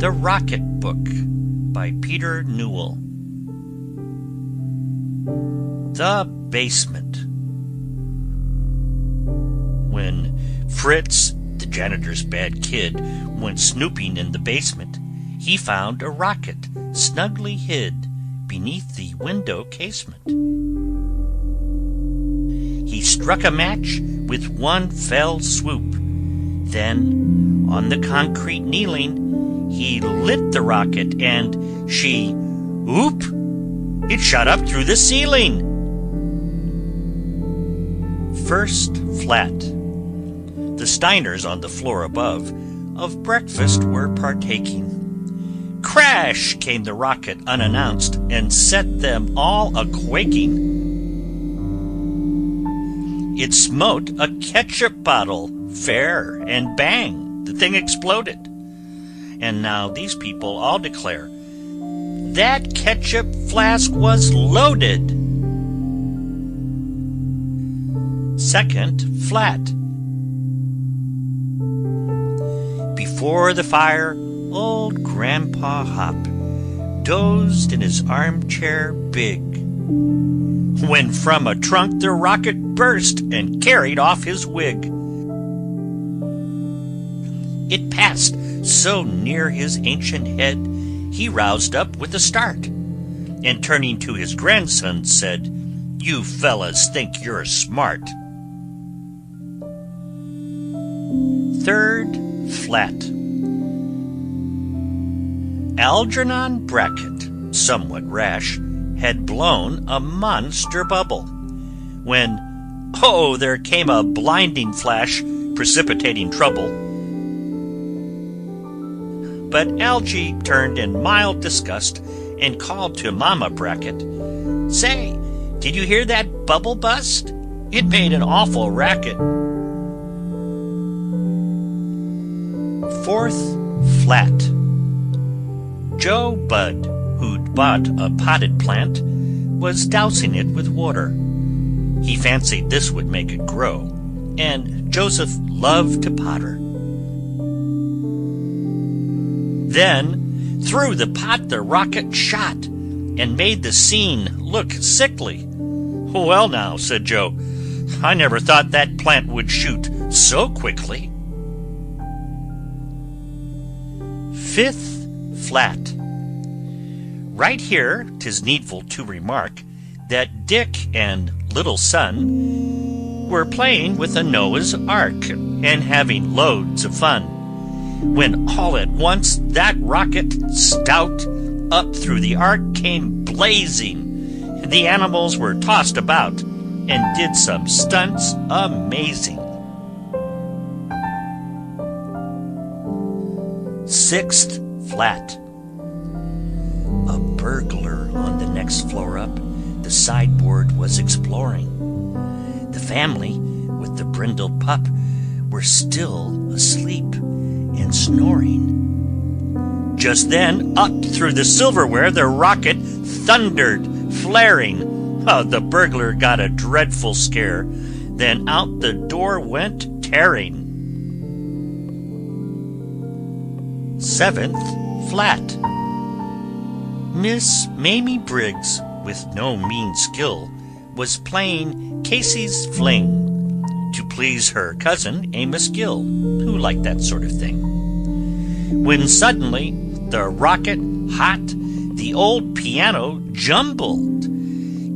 THE ROCKET-BOOK by Peter Newell. The Basement. When Fritz, the janitor's bad kid, went snooping in the basement, he found a rocket snugly hid beneath the window casement. He struck a match with one fell swoop, then, on the concrete kneeling, he lit the rocket, and she, oop! It shot up through the ceiling! First flat. The Steiners on the floor above of breakfast were partaking. Crash came the rocket unannounced, and set them all a-quaking. It smote a ketchup bottle fair, and bang, the thing exploded. And now these people all declare, that ketchup flask was loaded. Second flat. Before the fire, old Grandpa Hop dozed in his armchair big, when from a trunk the rocket burst and carried off his wig. It passed so near his ancient head, he roused up with a start, and turning to his grandson said, "You fellas think you're smart." Third flat. Algernon Brackett, somewhat rash, had blown a monster bubble, when, oh, there came a blinding flash, precipitating trouble. But Algie turned in mild disgust and called to Mama Brackett, "Say, did you hear that bubble bust? It made an awful racket." Fourth flat. Joe Budd, who'd bought a potted plant, was dousing it with water. He fancied this would make it grow, and Joseph loved to potter. Then, through the pot the rocket shot, and made the scene look sickly. "Well now," said Joe, "I never thought that plant would shoot so quickly." Fifth flat. Right here 'tis needful to remark that Dick and Little Son were playing with a Noah's Ark, and having loads of fun, when all at once that rocket, stout, up through the ark came blazing. The animals were tossed about, and did some stunts amazing. Sixth flat. A burglar on the next floor up the sideboard was exploring. The family, with the brindled pup, were still asleep and snoring. Just then, up through the silverware the rocket thundered, flaring. Oh, the burglar got a dreadful scare, then out the door went tearing. Seventh flat. Miss Mamie Briggs, with no mean skill, was playing Casey's Flings to please her cousin Amos Gill, who liked that sort of thing, when suddenly the rocket hot the old piano jumbled.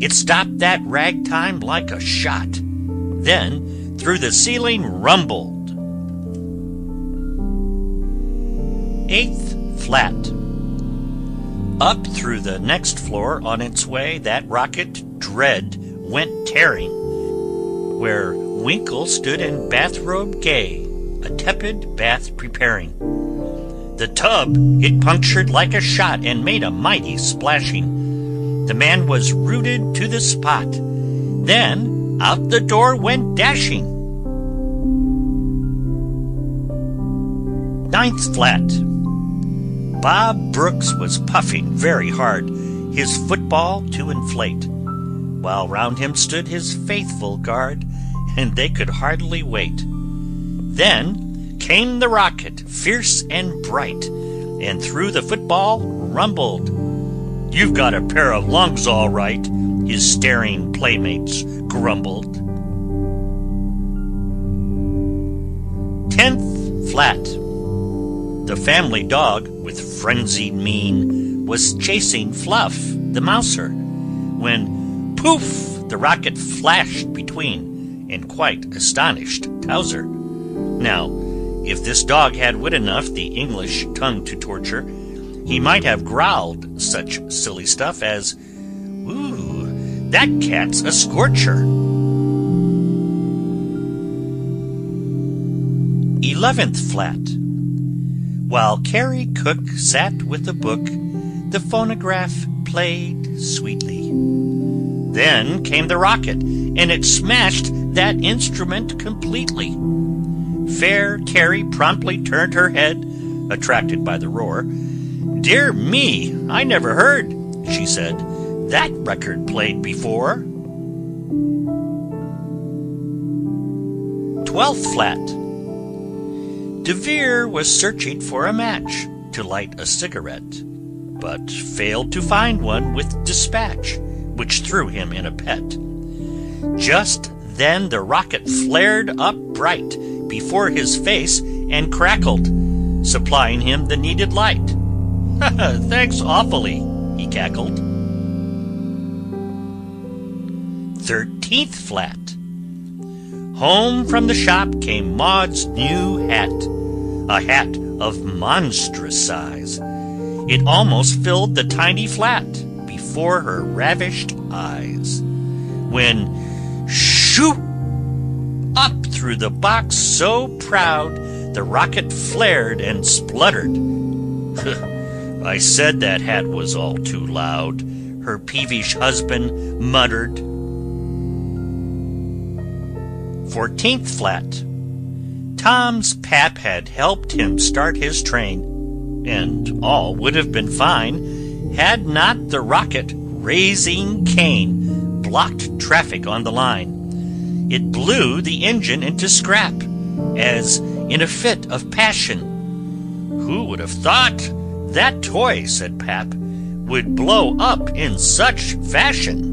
It stopped that ragtime like a shot, then through the ceiling rumbled. Eighth flat. Up through the next floor on its way that rocket dread went tearing, where Winkle stood in bathrobe gay, a tepid bath preparing. The tub it punctured like a shot, and made a mighty splashing. The man was rooted to the spot, then out the door went dashing. Ninth flat. Bob Brooks was puffing very hard, his football to inflate, while round him stood his faithful guard, and they could hardly wait. Then came the rocket, fierce and bright, and threw the football, rumbled. "You've got a pair of lungs, all right," his staring playmates grumbled. 10th flat. The family dog, with frenzied mien, was chasing Fluff, the mouser, when poof, the rocket flashed between, and quite astonished Towser. Now, if this dog had wit enough the English tongue to torture, he might have growled such silly stuff as, "Ooh, that cat's a scorcher." 11th flat. While Carrie Cook sat with a book, the phonograph played sweetly. Then came the rocket, and it smashed that instrument completely. Fair Carrie promptly turned her head, attracted by the roar. "Dear me, I never heard," she said, "that record played before." 12th flat. De Vere was searching for a match to light a cigarette, but failed to find one with dispatch, which threw him in a pet. Just then the rocket flared up bright before his face and crackled, supplying him the needed light. "Thanks awfully," he cackled. 13th flat. Home from the shop came Maud's new hat, a hat of monstrous size. It almost filled the tiny flat before her ravished eyes, when shoo! Up through the box so proud, the rocket flared and spluttered. "I said that hat was all too loud," her peevish husband muttered. 14th flat. Tom's pap had helped him start his train, and all would have been fine had not the rocket, raising cane, blocked traffic on the line. It blew the engine into scrap, as in a fit of passion. "Who would have thought that toy," said Pap, "would blow up in such fashion?"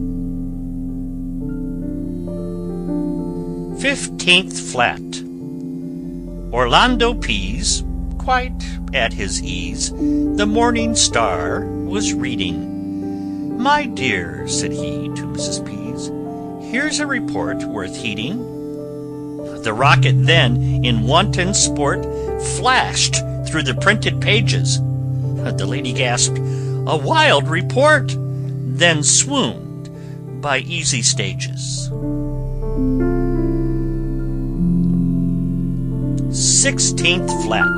15th flat. Orlando Pease, quite at his ease, the Morning Star was reading. "My dear," said he to Mrs. Pease, "here's a report worth heeding." The rocket then, in wanton sport, flashed through the printed pages. The lady gasped, "A wild report!" then swooned by easy stages. 16th flat.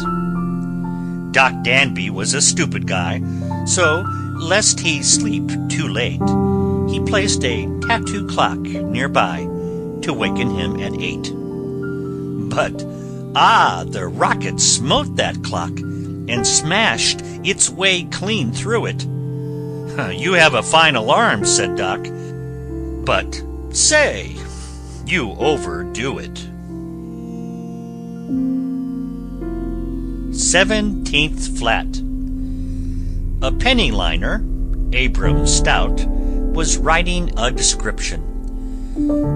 Doc Danby was a stupid guy, so, lest he sleep too late, he placed a tattoo clock nearby to waken him at 8. But, the rocket smote that clock and smashed its way clean through it. "You have a fine alarm," said Doc, "but say, you overdo it." 17th flat. A penny liner, Abram Stout, was writing a description.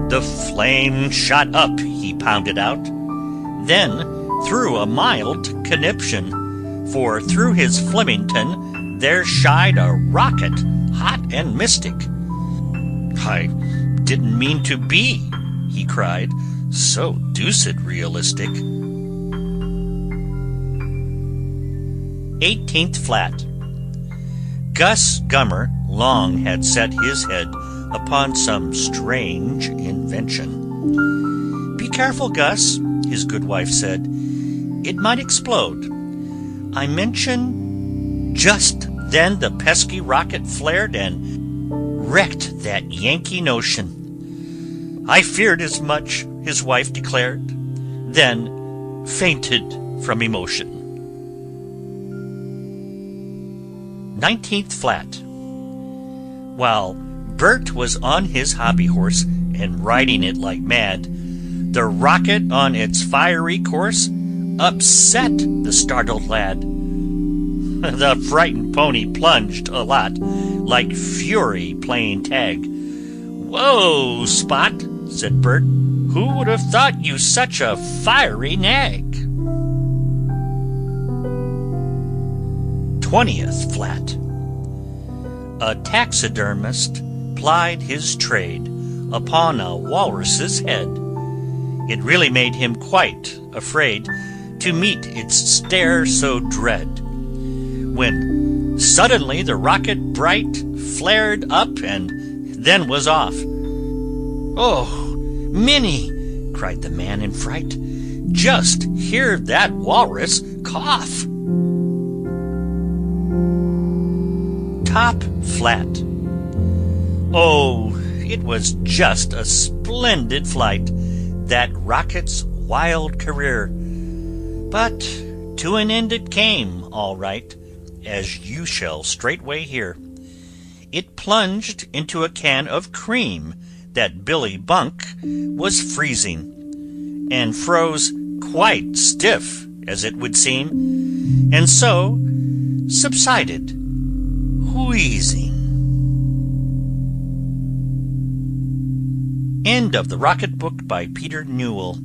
"The flame shot up," he pounded out, then through a mild conniption, for through his Flemington there shied a rocket, hot and mystic. "I didn't mean to be," he cried, "so deuced realistic." 18th flat. Gus Gummer long had set his head upon some strange invention. "Be careful, Gus," his good wife said. "It might explode. I mention—" Just then the pesky rocket flared and wrecked that Yankee notion. "I feared as much," his wife declared, then fainted from emotion. 19th flat. While Bert was on his hobby horse and riding it like mad, the rocket on its fiery course upset the startled lad. The frightened pony plunged a lot, like fury playing tag. "Whoa, Spot," said Bert. "Who would have thought you such a fiery nag?" 20th flat. A taxidermist plied his trade upon a walrus's head. It really made him quite afraid to meet its stare so dread, when suddenly the rocket bright flared up and then was off. "Oh, Minnie!" cried the man in fright. "Just hear that walrus cough!" Top flat. Oh, it was just a splendid flight, that rocket's wild career, but to an end it came, all right, as you shall straightway hear. It plunged into a can of cream that Billy Bunk was freezing, and froze quite stiff, as it would seem, and so subsided, wheezing. End of The Rocket Book by Peter Newell.